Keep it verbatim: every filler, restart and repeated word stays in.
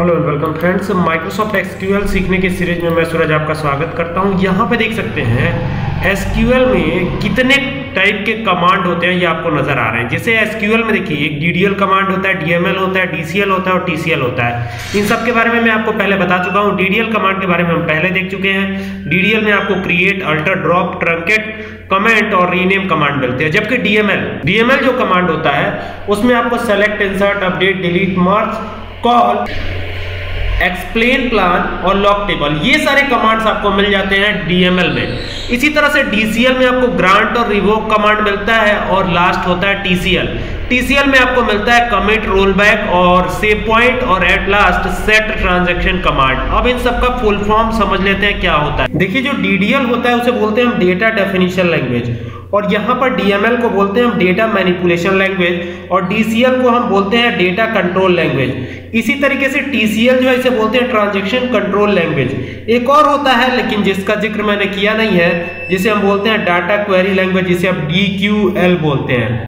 Hello and welcome friends, Microsoft SQL सीखने के series में मैं सूरज आपका स्वागत करता हूं। यहां पे देख सकते हैं एसक्यूएल में कितने टाइप के कमांड होते हैं ये आपको नजर आ रहे हैं। जैसे एसक्यूएल में देखिए एक डीडीएल कमांड होता है, डीएमएल होता है, डीसीएल होता है और टीसीएल होता है। इन सब के बारे में मैं आपको पहले बता चुका हूँ। डीडीएल कमांड के बारे में हम पहले देख चुके हैं। डीडीएल में आपको create, alter, drop, truncate, comment और रीनेम कमांड मिलते हैं, जबकि डीएमएल डीएमएल जो कमांड होता है उसमें आपको select, insert, update, delete, merge, call, explain plan और लॉक टेबल, ये सारे कमांड्स आपको मिल जाते हैं डीएमएल में। इसी तरह से डीसीएल में आपको ग्रांट और रिवोक कमांड मिलता है और लास्ट होता है टीसीएल। टीसीएल में आपको मिलता है कमिट, रोलबैक और सेव पॉइंट और at last set transaction command. अब इन सब का फुल फॉर्म समझ लेते हैं क्या होता है। देखिए जो डीडीएल होता है उसे बोलते हैं हम डेटा डेफिनेशन लैंग्वेज, और यहाँ पर डीएमएल को बोलते हैं हम डेटा मैनिपुलेशन लैंग्वेज और डीसीएल को हम बोलते हैं डेटा कंट्रोल लैंग्वेज। इसी तरीके से टीसीएल जो है इसे बोलते हैं ट्रांजैक्शन कंट्रोल लैंग्वेज। एक और होता है लेकिन जिसका जिक्र मैंने किया नहीं है, जिसे हम बोलते हैं डाटा क्वेरी लैंग्वेज, जिसे हम डीक्यूएल बोलते हैं।